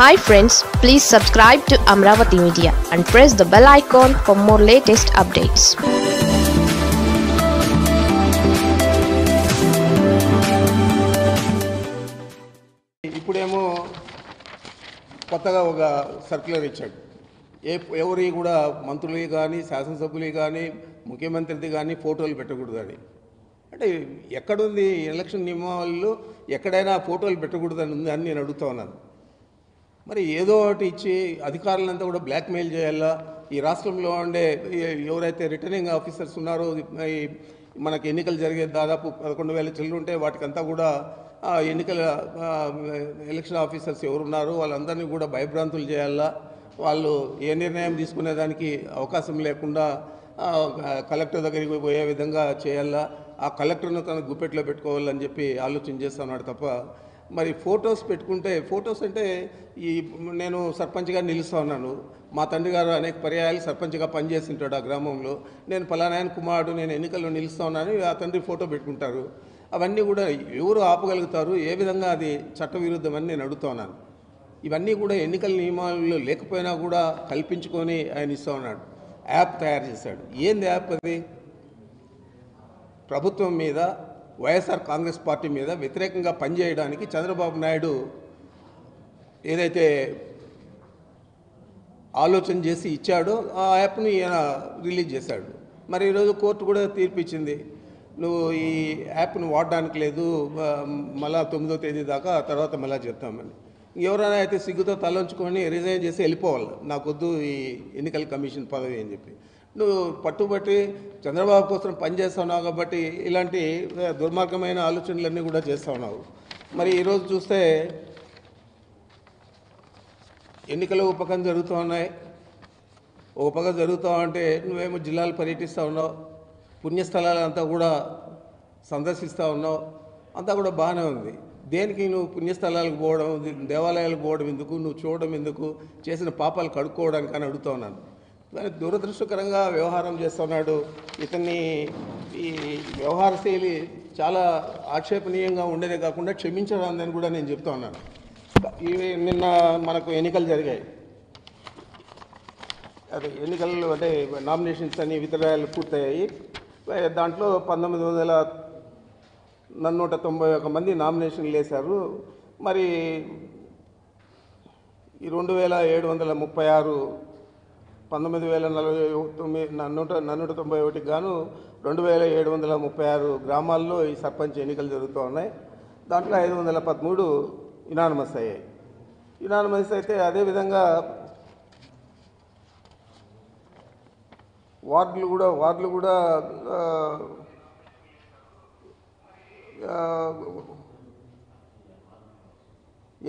Hi friends, please subscribe to Amravati Media and press the bell icon for more latest updates. ఇప్పుడేమో కొత్తగా ఒక circular ఇచ్చాడు ఎవరి కూడా మంత్రులే గాని శాసనసభ్యులే గాని ముఖ్యమంత్రిది గాని ఫోటోలు పెట్టకూడదని అంటే ఎక్కడ ఉంది ఎలక్షన్ నియమావళిలో ఎక్కడైనా ఫోటోలు పెట్టకూడదని ఉంది అని నేను అడుగుతా ఉన్నాను మరి ఏదో ఒకటి ఇచ్చి అధికారులంతా కూడా బ్లాక్ మెయిల్ చేయాలా ఈ రాష్ట్రంలో ఉండే ఎవరైతే రిటర్నింగ్ ఆఫీసర్స్ ఉన్నారో మనకి ఎన్నికలు జరిగే దాదాపు 11000 చిల్లర ఉంటే వాటికంతా కూడా ఎన్నికల ఎలక్షన్ ఆఫీసర్స్ ఎవరు ఉన్నారు వాళ్ళందర్నీ కూడా భయభ్రాంతులు చేయాలా వాళ్ళు ఏ నిర్ణయం తీసుకునే దానికి అవకాశం లేకుండా కలెక్టర్ దగ్గరికి పోయే విధంగా చేయాలా ఆ కలెక్టర్ను తన గుప్పెట్లో పెట్టుకోవాలని చెప్పి ఆలోచన చేస్తున్నాడు తప్ప మరి ఫోటోస్ పెట్టుకుంటే ఫోటోస్ అంటే ఈ నేను సర్పంచ్గా నిలుస్తా ఉన్నాను మా తండ్రి గారు అనేక పర్యాయాలు సర్పంచ్గా పనిచేసింటాడు ఆ గ్రామంలో నేను పలానాయన కుమారుడు నేను ఎన్నికల్లో నిలుస్తా ఉన్నాను ఆ తండ్రి ఫోటో పెట్టుకుంటారు అవన్నీ కూడా ఎవరు ఆపగలుగుతారు ఏ విధంగా అది చట్టవిరుద్ధమని నేను అడుగుతా ఉన్నాను ఇవన్నీ కూడా ఎన్నికల నియమాల్లో లేకపోయినా కూడా కల్పించుకొని ఆయన ఇస్తా ఉన్నాడు యాప్ తయారు చేశాడు ఏంది యాప్ అది ప్రభుత్వం మీద వైఎస్ఆర్ కాంగ్రెస్ పార్టీ మీద వ్యతిరేకంగా పనిచేయడానికి చంద్రబాబు నాయుడు ఏదైతే ఆలోచన చేసి ఇచ్చాడో ఆ యాప్ని ఈయన రిలీజ్ చేశాడు మరి ఈరోజు కోర్టు కూడా తీర్పు ఇచ్చింది నువ్వు ఈ యాప్ను వాడడానికి లేదు మళ్ళా 9వ తేదీ దాకా తర్వాత మళ్ళీ చెప్తామని ఎవరైనా అయితే సిగ్గుతో తలంచుకొని రిజైన్ చేసి వెళ్ళిపోవాలి నాకొద్దు ఈ ఎన్నికల కమిషన్ పదవి అని చెప్పి నువ్వు పట్టుబట్టి చంద్రబాబు కోసం పనిచేస్తున్నావు కాబట్టి ఇలాంటి దుర్మార్గమైన ఆలోచనలన్నీ కూడా చేస్తూ ఉన్నావు మరి ఈరోజు చూస్తే ఎన్నికలు ఒక పక్కన జరుగుతూ ఉన్నాయి ఒక పక్క జరుగుతూ ఉంటే నువ్వేమో జిల్లాలు పర్యటిస్తూ ఉన్నావు పుణ్యస్థలాలంతా కూడా సందర్శిస్తూ ఉన్నావు అంతా కూడా బాగానే ఉంది దేనికి నువ్వు పుణ్యస్థలాలకు పోవడం దేవాలయాలకు పోవడం ఎందుకు నువ్వు చూడడం ఎందుకు చేసిన పాపాలు కడుక్కోవడానికి అని అడుగుతూ ఉన్నాను దాని దురదృష్టకరంగా వ్యవహారం చేస్తున్నాడు ఇతన్ని ఈ వ్యవహార శైలి చాలా ఆక్షేపణీయంగా ఉండేదే కాకుండా క్షమించరాదని కూడా నేను చెప్తా ఉన్నాను ఇవి నిన్న మనకు ఎన్నికలు జరిగాయి అదే ఎన్నికల్లో అంటే నామినేషన్స్ అన్ని వితరణలు పూర్తయ్యాయి దాంట్లో 19,191 మంది నామినేషన్లు వేశారు మరి ఈ 2,736 19,191 గాను 2,736 గ్రామాల్లో ఈ సర్పంచ్ ఎన్నికలు జరుగుతూ ఉన్నాయి దాంట్లో 513 యునానిమస్ అయ్యాయి యునానిమస్ అయితే అదేవిధంగా వార్డులు కూడా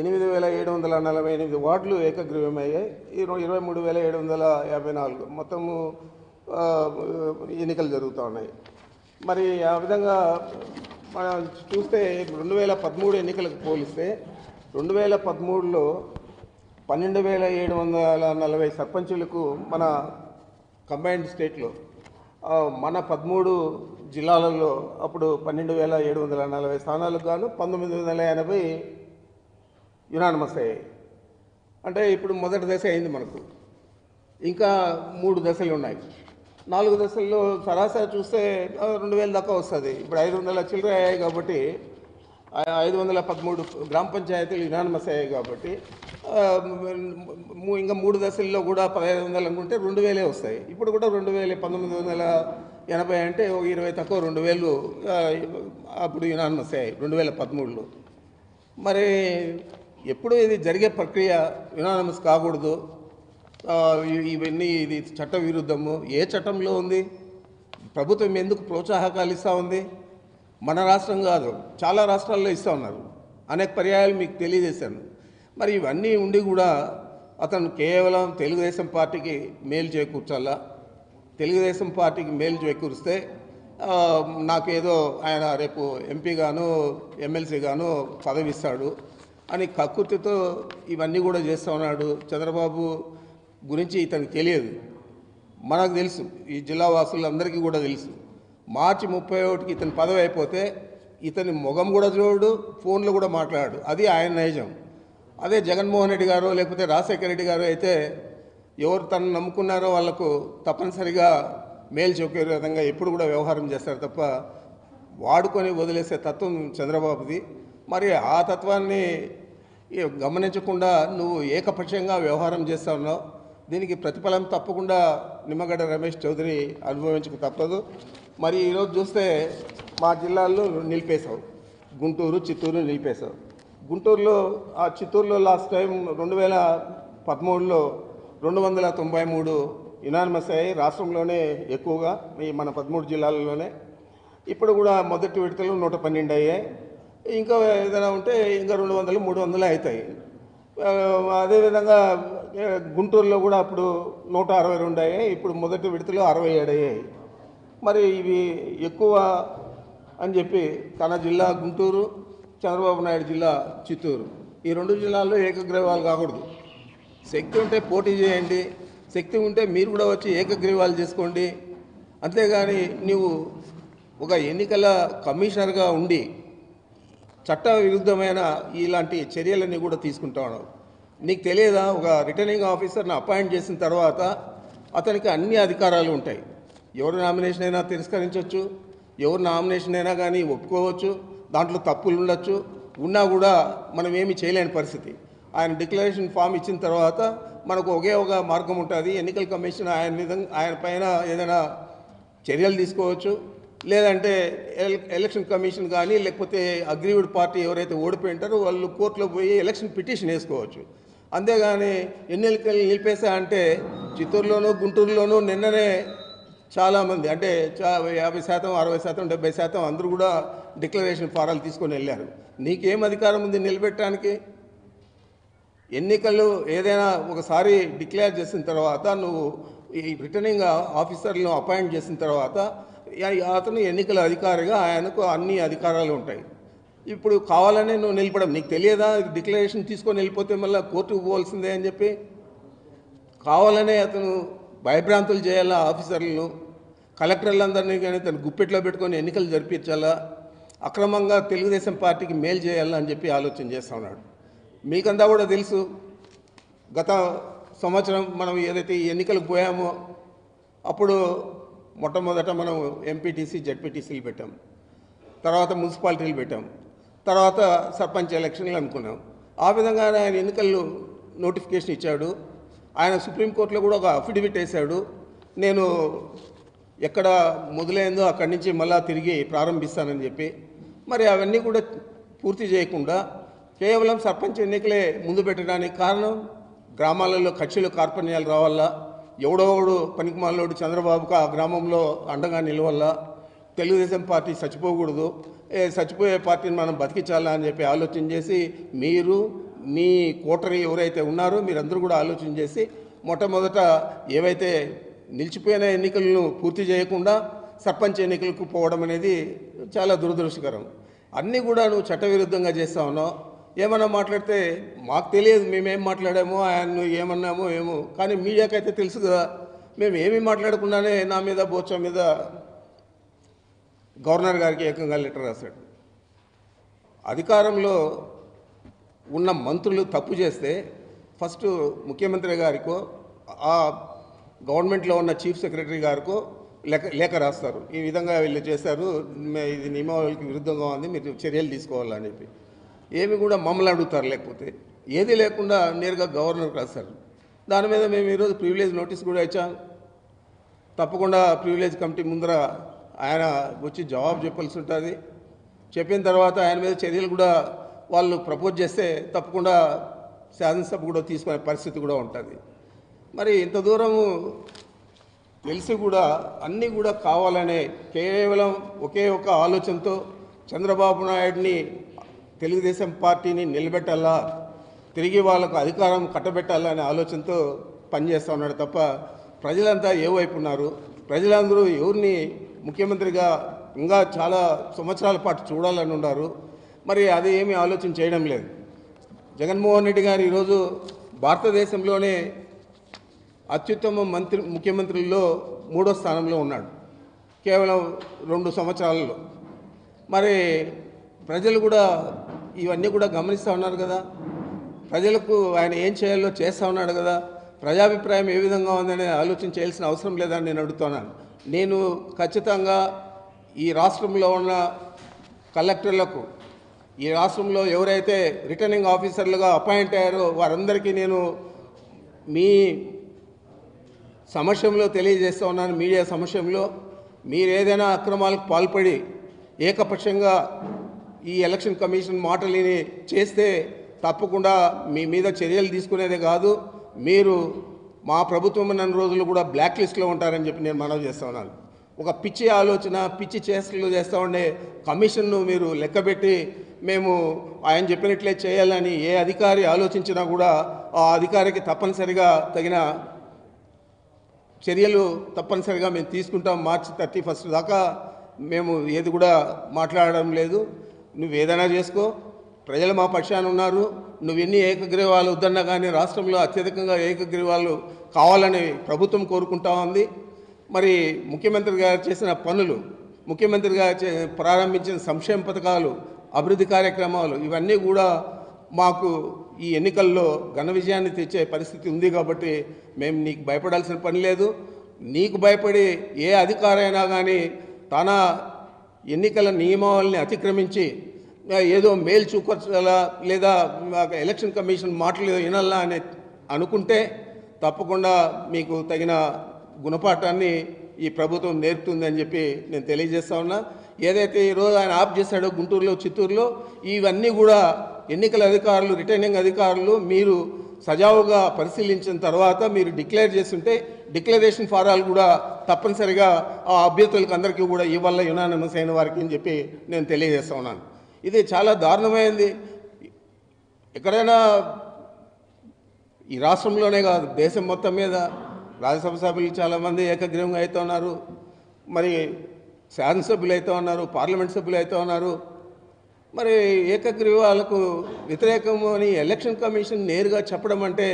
,8,748 వార్డులు ఏకగ్రీవమయ్యాయి 23,754 మొత్తము ఎన్నికలు జరుగుతూ ఉన్నాయి మరి ఆ విధంగా మనం చూస్తే 2013 ఎన్నికలకు పోలిస్తే 2013లో 12,740 సర్పంచులకు మన కంబైన్డ్ స్టేట్లో మన 13 జిల్లాలలో అప్పుడు 12,740 స్థానాలకు గాను 1,980 యునానిమస్ అయ్యాయి అంటే ఇప్పుడు మొదటి దశ అయింది మనకు ఇంకా 3 దశలు ఉన్నాయి 4 దశల్లో సరాసరి చూస్తే 2,000 దాకా వస్తుంది ఇప్పుడు 500 చిల్లర అయ్యాయి కాబట్టి 513 గ్రామ పంచాయతీలు యునానిమస్ అయ్యాయి కాబట్టి ఇంకా 3 దశల్లో కూడా 1,500 అనుకుంటే 2,000 వస్తాయి ఇప్పుడు కూడా 2,000 1980 అంటే 20 తక్కువ 2,000 అప్పుడు యునానిమస్ అయ్యాయి 2013లో మరి ఎప్పుడు ఇది జరిగే ప్రక్రియ యునానిమస్ కాకూడదు ఇవన్నీ ఇది చట్టవిరుద్ధము ఏ చట్టంలో ఉంది ప్రభుత్వం ఎందుకు ప్రోత్సాహకాలు ఇస్తూ ఉంది మన రాష్ట్రం కాదు చాలా రాష్ట్రాల్లో ఇస్తూ ఉన్నారు అనేక పర్యాయాలు మీకు తెలియజేశాను మరి ఇవన్నీ ఉండి కూడా అతను కేవలం తెలుగుదేశం పార్టీకి మేలు చేకూర్చాలా తెలుగుదేశం పార్టీకి మేలు చేకూరిస్తే నాకేదో ఆయన రేపు ఎంపీగాను ఎమ్మెల్సీగాను పదవి ఇస్తాడు అని కక్కుర్తితో ఇవన్నీ కూడా చేస్తూ ఉన్నాడు చంద్రబాబు గురించి ఇతనికి తెలియదు మనకు తెలుసు ఈ జిల్లా వాసులందరికీ కూడా తెలుసు మార్చి 31కి ఇతని పదవి అయిపోతే ఇతని మొగం కూడా చూడు ఫోన్లో కూడా మాట్లాడు అది ఆయన నైజం అదే జగన్మోహన్ రెడ్డి గారు లేకపోతే రాజశేఖర రెడ్డి గారు అయితే ఎవరు తనను నమ్ముకున్నారో వాళ్ళకు తప్పనిసరిగా మేలు చూపే విధంగా ఎప్పుడు కూడా వ్యవహారం చేస్తారు తప్ప వాడుకొని వదిలేసే తత్వం చంద్రబాబుది. మరి ఆ తత్వాన్ని గమనించకుండా నువ్వు ఏకపక్షంగా వ్యవహారం చేస్తా ఉన్నావు. దీనికి ప్రతిఫలం తప్పకుండా నిమ్మగడ్డ రమేష్ చౌదరి అనుభవించక తప్పదు. మరి ఈరోజు చూస్తే మా జిల్లాల్లో నిలిపేశావు, గుంటూరు చిత్తూరు నిలిపేశావు. గుంటూరులో ఆ చిత్తూరులో లాస్ట్ టైం 2013లో 293 యునానిమస్ అయ్యి రాష్ట్రంలోనే ఎక్కువగా ఈ మన 13 జిల్లాలలోనే. ఇప్పుడు కూడా మొదటి విడతలు 112 అయ్యాయి. ఇంకా ఏదైనా ఉంటే ఇంకా 200-300 అవుతాయి. అదేవిధంగా గుంటూరులో కూడా అప్పుడు 162 అయ్యాయి, ఇప్పుడు మొదటి విడతలు 67 అయ్యాయి. మరి ఇవి ఎక్కువ అని చెప్పి తన జిల్లా గుంటూరు, చంద్రబాబు నాయుడు జిల్లా చిత్తూరు, ఈ రెండు జిల్లాల్లో ఏకగ్రీవాలు కాకూడదు. శక్తి ఉంటే పోటీ చేయండి, శక్తి ఉంటే మీరు కూడా వచ్చి ఏకగ్రీవాలు చేసుకోండి. అంతేగాని నువ్వు ఒక ఎన్నికల కమిషనర్గా ఉండి చట్ట విరుద్ధమైన ఇలాంటి చర్యలన్నీ కూడా తీసుకుంటావు. నీకు తెలియదా ఒక రిటర్నింగ్ ఆఫీసర్ని అపాయింట్ చేసిన తర్వాత అతనికి అన్ని అధికారాలు ఉంటాయి. ఎవరు నామినేషన్ అయినా తిరస్కరించవచ్చు, ఎవరు నామినేషన్ అయినా కానీ ఒప్పుకోవచ్చు, దాంట్లో తప్పులు ఉండొచ్చు, ఉన్నా కూడా మనం ఏమి చేయలేని పరిస్థితి. ఆయన డిక్లరేషన్ ఫామ్ ఇచ్చిన తర్వాత మనకు ఒకే ఒక మార్గం ఉంటుంది, ఎన్నికల కమిషన్ ఆయన పైన ఏదైనా చర్యలు తీసుకోవచ్చు, లేదంటే ఎలక్షన్ కమిషన్ కానీ లేకపోతే అగ్రీవ్డ్ పార్టీ ఎవరైతే ఓడిపోయి ఉంటారో వాళ్ళు కోర్టులో పోయి ఎలక్షన్ పిటిషన్ వేసుకోవచ్చు. అంతేగాని ఎన్నికలు నిలిపేసా అంటే చిత్తూరులోనూ గుంటూరులోనూ నిన్ననే చాలామంది అంటే 50%, 60%, 70% అందరూ కూడా డిక్లరేషన్ ఫారాలు తీసుకొని వెళ్ళారు. నీకేం అధికారం ఉంది నిలబెట్టడానికి? ఎన్నికలు ఏదైనా ఒకసారి డిక్లేర్ చేసిన తర్వాత నువ్వు ఈ రిటర్నింగ్ ఆఫీసర్లను అపాయింట్ చేసిన తర్వాత అతను ఎన్నికల అధికారిగా ఆయనకు అన్ని అధికారాలు ఉంటాయి. ఇప్పుడు కావాలనే నువ్వు నిలపడం నీకు తెలియదా? డిక్లరేషన్ తీసుకొని వెళ్ళిపోతే మళ్ళీ కోర్టుకు పోవాల్సిందే అని చెప్పి కావాలనే అతను భయభ్రాంతులు చేయాలా ఆఫీసర్లను, కలెక్టర్లందరినీ కానీ తను గుప్పెట్లో పెట్టుకొని ఎన్నికలు జరిపించాలా, అక్రమంగా తెలుగుదేశం పార్టీకి మేలు చేయాలా అని చెప్పి ఆలోచన చేస్తూ ఉన్నాడు. మీకంతా కూడా తెలుసు గత సంవత్సరం మనం ఏదైతే ఎన్నికలకు పోయామో అప్పుడు మొట్టమొదట మనం ఎంపీటీసీ, జెడ్పీటీసీలు పెట్టాం, తర్వాత మున్సిపాలిటీలు పెట్టాం, తర్వాత సర్పంచ్ ఎలక్షన్లు అనుకున్నాం. ఆ విధంగా ఆయన ఎన్నికల్లో నోటిఫికేషన్ ఇచ్చాడు. ఆయన సుప్రీంకోర్టులో కూడా ఒక అఫిడవిట్ వేశాడు, నేను ఎక్కడ మొదలైందో అక్కడి నుంచి మళ్ళా తిరిగి ప్రారంభిస్తానని చెప్పి. మరి అవన్నీ కూడా పూర్తి చేయకుండా కేవలం సర్పంచ్ ఎన్నికలే ముందు పెట్టడానికి కారణం గ్రామాలలో కక్షలు కార్పణ్యాలు రావాలా, ఎవడోడు పనికిమాలోడు చంద్రబాబుకు ఆ గ్రామంలో అండగా నిలవాలా, తెలుగుదేశం పార్టీ చచ్చిపోకూడదు, చచ్చిపోయే పార్టీని మనం బతికించాలా అని చెప్పి ఆలోచన చేసి మీరు మీ కోటరీ ఎవరైతే ఉన్నారో మీరందరూ కూడా ఆలోచన చేసి మొట్టమొదట ఏవైతే నిలిచిపోయిన ఎన్నికలను పూర్తి చేయకుండా సర్పంచ్ ఎన్నికలకు పోవడం అనేది చాలా దురదృష్టకరం. అన్నీ కూడా నువ్వు చట్టవిరుద్ధంగా చేస్తా ఉన్నావు. ఏమన్నా మాట్లాడితే మాకు తెలియదు, మేమేం మాట్లాడామో ఆయన ఏమన్నామో ఏమో, కానీ మీడియాకైతే తెలుసు కదా. మేము ఏమీ మాట్లాడకుండానే నా మీద బోచా మీద గవర్నర్ గారికి ఏకంగా లెటర్ రాశాడు. అధికారంలో ఉన్న మంత్రులు తప్పు చేస్తే ఫస్ట్ ముఖ్యమంత్రి గారికో ఆ గవర్నమెంట్లో ఉన్న చీఫ్ సెక్రటరీ గారికో లేఖ రాస్తారు, ఈ విధంగా వీళ్ళు చేశారు, ఇది నియమావళికి విరుద్ధంగా ఉంది, మీరు చర్యలు తీసుకోవాలని చెప్పి. ఏమి కూడా మమ్మల్ని అడుగుతారు, లేకపోతే ఏది లేకుండా నేరుగా గవర్నర్కి రాస్తారు. దాని మీద మేము ఈరోజు ప్రివిలేజ్ నోటీస్ కూడా ఇచ్చాం. తప్పకుండా ప్రివిలేజ్ కమిటీ ముందర ఆయన వచ్చి జవాబు చెప్పాల్సి ఉంటుంది. చెప్పిన తర్వాత ఆయన మీద చర్యలు కూడా వాళ్ళు ప్రపోజ్ చేస్తే తప్పకుండా శాసనసభ కూడా తీసుకునే పరిస్థితి కూడా ఉంటుంది. మరి ఇంత దూరము తెలిసి కూడా అన్నీ కూడా కావాలనే కేవలం ఒకే ఒక ఆలోచనతో చంద్రబాబు నాయుడిని, తెలుగుదేశం పార్టీని నిలబెట్టాలా, తిరిగి వాళ్ళకు అధికారం కట్టబెట్టాలా అనే ఆలోచనతో పనిచేస్తూ ఉన్నాడు తప్ప ప్రజలంతా ఏ వైపు ఉన్నారు? ప్రజలందరూ ఎవరిని ముఖ్యమంత్రిగా ఇంకా చాలా సంవత్సరాల పాటు చూడాలని ఉన్నారు. మరి అది ఏమీ ఆలోచన చేయడం లేదు. జగన్మోహన్ రెడ్డి గారు ఈరోజు భారతదేశంలోనే అత్యుత్తమ ముఖ్యమంత్రుల్లో 3వ స్థానంలో ఉన్నాడు కేవలం 2 సంవత్సరాలలో. మరి ప్రజలు కూడా ఇవన్నీ కూడా గమనిస్తూ ఉన్నారు కదా. ప్రజలకు ఆయన ఏం చేయాలో చేస్తా ఉన్నాడు కదా ప్రజాభిప్రాయం ఏ విధంగా ఉందనే ఆలోచించాల్సిన అవసరం లేదని నేను అడుగుతున్నాను నేను ఖచ్చితంగా ఈ రాష్ట్రంలో ఉన్న కలెక్టర్లకు ఈ రాష్ట్రంలో ఎవరైతే రిటర్నింగ్ ఆఫీసర్లుగా అపాయింట్ అయ్యారో వారందరికీ నేను మీ సమక్షంలో తెలియజేస్తా ఉన్నాను మీడియా సమక్షంలో మీరు ఏదైనా అక్రమాలకు పాల్పడి ఏకపక్షంగా ఈ ఎలక్షన్ కమిషన్ మాటలని చేస్తే తప్పకుండా మీ మీద చర్యలు తీసుకునేదే కాదు మీరు మా ప్రభుత్వం అన్న రోజులు కూడా బ్లాక్ లిస్ట్లో ఉంటారని చెప్పి నేను మనవి చేస్తా ఉన్నాను ఒక పిచ్చి ఆలోచన పిచ్చి చేష్టలు చేస్తూ ఉండే కమిషన్ను మీరు లెక్కబెట్టి మేము ఆయన చెప్పినట్లే చేయాలని ఏ అధికారి ఆలోచించినా కూడా ఆ అధికారికి తప్పనిసరిగా తగిన చర్యలు తప్పనిసరిగా మేము తీసుకుంటాం మార్చి 31 దాకా మేము ఏది కూడా మాట్లాడడం లేదు నువ్వు ఏదైనా చేసుకో ప్రజలు మా పక్షాన ఉన్నారు నువ్వు ఎన్ని ఏకగ్రీవాలు వద్దన్నా కానీ రాష్ట్రంలో అత్యధికంగా ఏకగ్రీవాలు కావాలని ప్రభుత్వం కోరుకుంటా ఉంది మరి ముఖ్యమంత్రి గారు చేసిన పనులు ముఖ్యమంత్రి గారు ప్రారంభించిన సంక్షేమ పథకాలు అభివృద్ధి కార్యక్రమాలు ఇవన్నీ కూడా మాకు ఈ ఎన్నికల్లో ఘన విజయాన్ని తెచ్చే పరిస్థితి ఉంది కాబట్టి మేము నీకు భయపడాల్సిన పని లేదు నీకు భయపడి ఏ అధికారైనా కానీ తన ఎన్నికల నియమావళిని అతిక్రమించి ఏదో మేలు చూపరచాలా లేదా ఎలక్షన్ కమిషన్ మాటలు వినాలా అని అనుకుంటే తప్పకుండా మీకు తగిన గుణపాఠాన్ని ఈ ప్రభుత్వం నేర్పుతుందని చెప్పి నేను తెలియజేస్తా ఉన్నా ఏదైతే ఈరోజు ఆయన ఆప్ చేశాడో గుంటూరులో చిత్తూరులో ఇవన్నీ కూడా ఎన్నికల అధికారులు రిటర్నింగ్ అధికారులు మీరు సజావుగా పరిశీలించిన తర్వాత మీరు డిక్లేర్ చేస్తుంటే డిక్లరేషన్ ఫారాలు కూడా తప్పనిసరిగా ఆ అభ్యర్థులకు అందరికీ కూడా ఇవాళ యునానిమస్ అయిన వారికి అని చెప్పి నేను తెలియజేస్తా ఉన్నాను ఇది చాలా దారుణమైంది ఎక్కడైనా ఈ రాష్ట్రంలోనే కాదు దేశం మొత్తం మీద రాజ్యసభ సభ్యులు చాలామంది ఏకగ్రీవంగా అవుతూ ఉన్నారు మరి శాసనసభ్యులు అవుతూ ఉన్నారు పార్లమెంట్ సభ్యులు అవుతూ ఉన్నారు మరి ఏకగ్రీవాలకు వ్యతిరేకము అని ఎలక్షన్ కమిషన్ నేరుగా చెప్పడం అంటే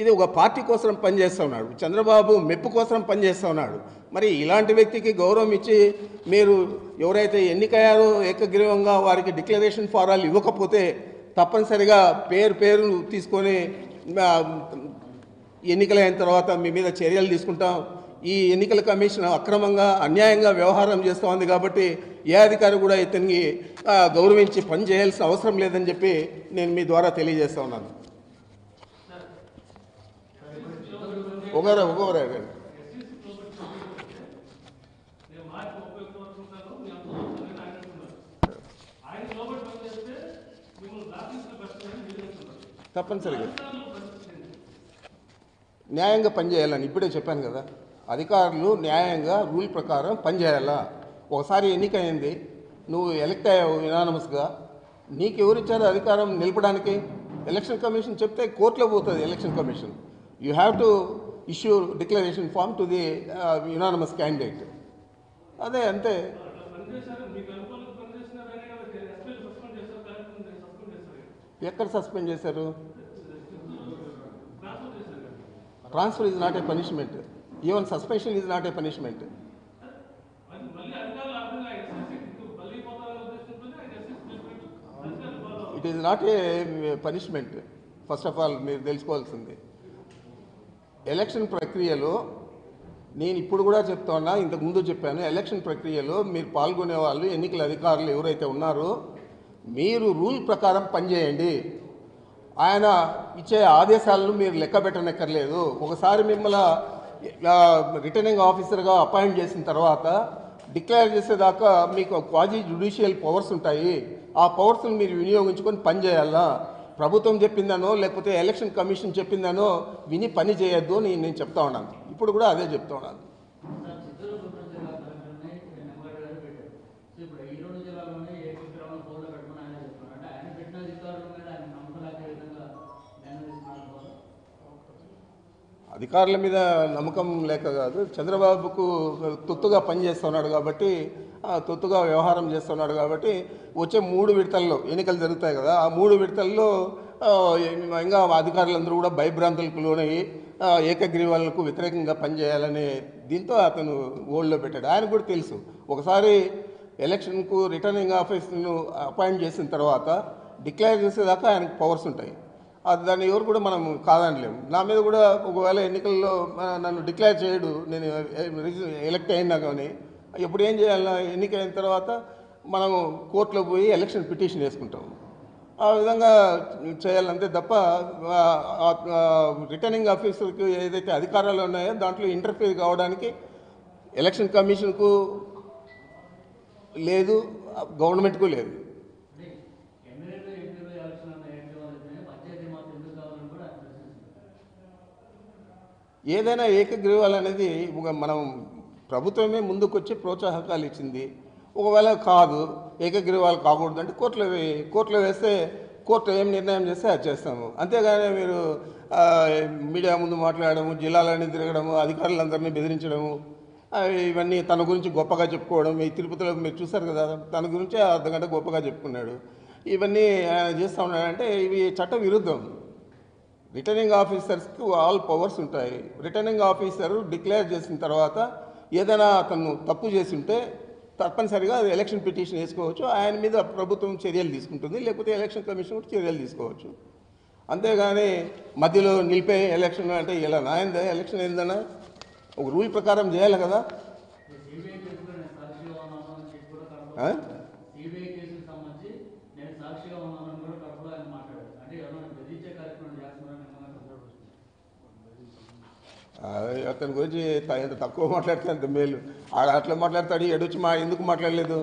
ఇది ఒక పార్టీ కోసం పనిచేస్తూ ఉన్నాడు చంద్రబాబు మెప్పు కోసం పనిచేస్తూ ఉన్నాడు మరి ఇలాంటి వ్యక్తికి గౌరవం ఇచ్చి మీరు ఎవరైతే ఎన్నికయ్యారో ఏకగ్రీవంగా వారికి డిక్లరేషన్ ఫారాలు ఇవ్వకపోతే తప్పనిసరిగా పేరు తీసుకొని ఎన్నికలైన తర్వాత మీ మీద చర్యలు తీసుకుంటాం ఈ ఎన్నికల కమిషన్ అక్రమంగా అన్యాయంగా వ్యవహారం చేస్తూ ఉంది కాబట్టి ఏ అధికారి కూడా ఇతనికి గౌరవించి పని చేయాల్సిన అవసరం లేదని చెప్పి నేను మీ ద్వారా తెలియజేస్తా ఉన్నాను తప్పనిసరిగా న్యాయంగా పనిచేయాలని ఇప్పుడే చెప్పాను కదా అధికారులు న్యాయంగా రూల్ ప్రకారం పనిచేయాలా ఒకసారి ఎన్నికైంది నువ్వు ఎలక్ట్ అయ్యావు యునానిమస్గా నీకెవరిచ్చారు అధికారం నిలపడానికి ఎలక్షన్ కమిషన్ చెప్తే కోర్టులో పోతుంది election commission you have to issue declaration form to the unanimous candidate అదే అంతే ఎక్కడ సస్పెండ్ చేశారు transfer is not a punishment even suspension is not a punishment it is not a punishment first of all మీరు తెలుసుకోవాల్సింది election ప్రక్రియలో నేను ఇప్పుడు కూడా చెప్తున్నా ఇంతకుముందు చెప్పాను ఎలక్షన్ ప్రక్రియలో మీరు పాల్గొనే వాళ్ళు ఎన్నికల అధికారులు ఎవరైతే ఉన్నారో మీరు రూల్ ప్రకారం పనిచేయండి ఆయన ఇచ్చే ఆదేశాలను మీరు లెక్క పెట్టనక్కర్లేదు ఒకసారి మిమ్మల్ని రిటర్నింగ్ ఆఫీసర్గా అపాయింట్ చేసిన తర్వాత డిక్లేర్ చేసేదాకా మీకు క్వాజీ జ్యుడిషియల్ పవర్స్ ఉంటాయి ఆ పవర్స్ని మీరు వినియోగించుకొని పనిచేయాలా ప్రభుత్వం చెప్పిందనో లేకపోతే ఎలక్షన్ కమిషన్ చెప్పిందనో విని పని చేయొద్దు అని నేను చెప్తా ఉన్నాను ఇప్పుడు కూడా అదే చెప్తా ఉన్నాను అధికారుల మీద నమ్మకం లేక కాదు చంద్రబాబుకు తొత్తుగా పనిచేస్తున్నాడు కాబట్టి తొత్తుగా వ్యవహారం చేస్తున్నాడు కాబట్టి వచ్చే 3 విడతల్లో ఎన్నికలు జరుగుతాయి కదా ఆ 3 విడతల్లో ఇంకా అధికారులందరూ కూడా భయభ్రాంతులకు లోనయ్యి ఏకగ్రీవాలకు వ్యతిరేకంగా పనిచేయాలనే దీంతో అతను ఓల్డ్లో పెట్టాడు ఆయన కూడా తెలుసు ఒకసారి ఎలక్షన్కు రిటర్నింగ్ ఆఫీసర్ను అపాయింట్ చేసిన తర్వాత డిక్లేర్ చేసేదాకా ఆయనకు పవర్స్ ఉంటాయి దాని ఎవరు కూడా మనం కాదనలేము. నా మీద కూడా ఒకవేళ ఎన్నికల్లో నన్ను డిక్లేర్ చేయడు, నేను ఎలక్ట్ అయినా కానీ ఎప్పుడు ఏం చేయాలి, ఎన్నికైన తర్వాత మనము కోర్టులో పోయి ఎలక్షన్ పిటిషన్ వేసుకుంటాము. ఆ విధంగా చేయాలంటే తప్ప రిటర్నింగ్ ఆఫీసర్కి ఏదైతే అధికారాలు ఉన్నాయో దాంట్లో ఇంటర్ఫీర్ కావడానికి ఎలక్షన్ కమిషన్కు లేదు, గవర్నమెంట్కు లేదు. ఏదైనా ఏకగ్రీవాలనేది మనం ప్రభుత్వమే ముందుకొచ్చి ప్రోత్సాహకాలు ఇచ్చింది. ఒకవేళ కాదు ఏకగ్రీవాలు కాకూడదు అంటే కోర్టులో వేస్తే కోర్టు ఏం నిర్ణయం చేస్తే అది చేస్తాము. అంతేగాని మీరు మీడియా ముందు మాట్లాడము, జిల్లాలన్నీ తిరగడము, అధికారులందరినీ బెదిరించడము, ఇవన్నీ తన గురించి గొప్పగా చెప్పుకోవడం. ఈ తిరుపతిలో మీరు చూశారు కదా, తన గురించే అర్ధగంట గొప్పగా చెప్పుకున్నాడు. ఇవన్నీ ఆయన చేస్తూ ఉన్నాడంటే ఇవి చట్ట విరుద్ధం. రిటర్నింగ్ ఆఫీసర్స్కి ఆల్ పవర్స్ ఉంటాయి. రిటర్నింగ్ ఆఫీసరు డిక్లేర్ చేసిన తర్వాత ఏదైనా అతను తప్పు చేసి ఉంటే తప్పనిసరిగా అది ఎలక్షన్ పిటిషన్ వేసుకోవచ్చు. ఆయన మీద ప్రభుత్వం చర్యలు తీసుకుంటుంది, లేకపోతే ఎలక్షన్ కమిషన్ కూడా చర్యలు తీసుకోవచ్చు. అంతేగాని మధ్యలో నిలిపే ఎలక్షన్ అంటే ఇలా నాయందా, ఎలక్షన్ ఏందన్నా ఒక రూల్ ప్రకారం చేయాలి కదా. అతని గురించి ఎంత తక్కువ మాట్లాడితే అంత మేలు. అట్లా మాట్లాడతాడు, ఎడొచ్చి మా ఎందుకు మాట్లాడలేదు.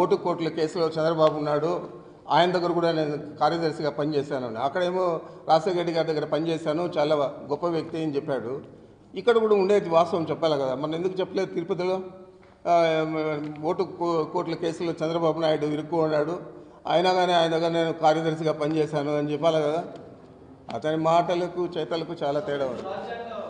ఓటు కోట్ల కేసులో చంద్రబాబు ఉన్నాడు, ఆయన దగ్గర కూడా నేను కార్యదర్శిగా పనిచేశాను. అక్కడేమో రాజశేఖర రెడ్డి గారి దగ్గర పనిచేశాను, చాలా గొప్ప వ్యక్తి అని చెప్పాడు. ఇక్కడ కూడా ఉండేది వాస్తవం చెప్పాలి కదా, మనం ఎందుకు చెప్పలేదు. తిరుపతిలో ఓటు కోట్ల కేసులో చంద్రబాబు నాయుడు ఇరుక్కున్నాడు, అయినా కానీ ఆయన దగ్గర నేను కార్యదర్శిగా పనిచేశాను అని చెప్పాలి కదా. అతని మాటలకు చేతలకు చాలా తేడా ఉంది.